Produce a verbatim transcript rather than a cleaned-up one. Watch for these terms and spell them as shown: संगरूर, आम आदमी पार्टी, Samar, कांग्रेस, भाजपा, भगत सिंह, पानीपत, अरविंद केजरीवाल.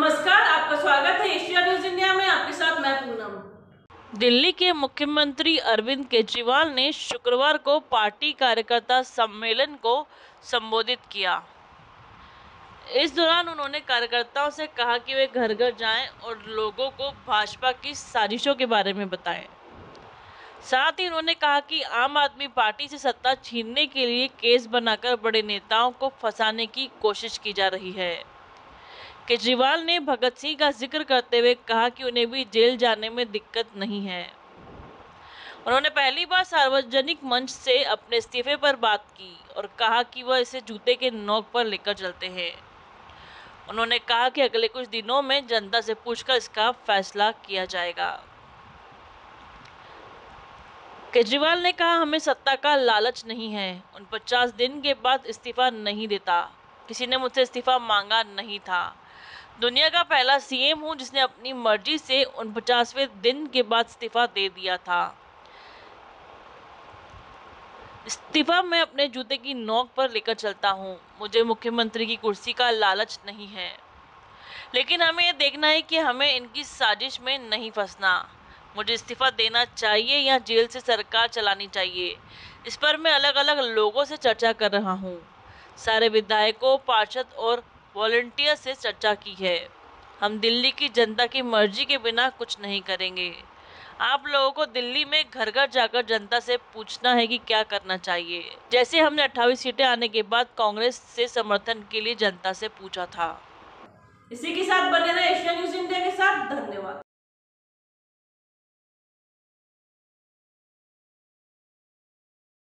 नमस्कार, आपका स्वागत है एशिया न्यूज इंडिया में। आपके साथ मैं पूनम। दिल्ली के मुख्यमंत्री अरविंद केजरीवाल ने शुक्रवार को पार्टी कार्यकर्ता सम्मेलन को संबोधित किया। इस दौरान उन्होंने कार्यकर्ताओं से कहा कि वे घर घर जाएं और लोगों को भाजपा की साजिशों के बारे में बताएं। साथ ही उन्होंने कहा कि आम आदमी पार्टी से सत्ता छीनने के लिए केस बनाकर बड़े नेताओं को फंसाने की कोशिश की जा रही है। केजरीवाल ने भगत सिंह का जिक्र करते हुए कहा कि उन्हें भी जेल जाने में दिक्कत नहीं है। उन्होंने पहली बार सार्वजनिक मंच से अपने इस्तीफे पर बात की और कहा कि वह इसे जूते के नोक पर लेकर चलते हैं। उन्होंने कहा कि अगले कुछ दिनों में जनता से पूछकर इसका फैसला किया जाएगा। केजरीवाल ने कहा, हमें सत्ता का लालच नहीं है। उन पचास दिन के बाद इस्तीफा नहीं देता। किसी ने मुझसे इस्तीफा मांगा नहीं था। दुनिया का पहला सीएम हूँ जिसने अपनी मर्जी से उन पचासवें दिन के बाद इस्तीफा दे दिया था। इस्तीफा मैं अपने जूते की नोक पर लेकर चलता हूँ। मुझे मुख्यमंत्री की कुर्सी का लालच नहीं है, लेकिन हमें यह देखना है कि हमें इनकी साजिश में नहीं फंसना। मुझे इस्तीफा देना चाहिए या जेल से सरकार चलानी चाहिए, इस पर मैं अलग अलग लोगों से चर्चा कर रहा हूँ। सारे विधायकों, पार्षद और वॉलंटियर से चर्चा की है। हम दिल्ली की जनता की मर्जी के बिना कुछ नहीं करेंगे। आप लोगों को दिल्ली में घर घर जाकर जनता से पूछना है कि क्या करना चाहिए, जैसे हमने अट्ठाईस सीटें आने के बाद कांग्रेस से समर्थन के लिए जनता से पूछा था। इसी के साथ बने रहे एशिया न्यूज इंडिया के साथ। धन्यवाद।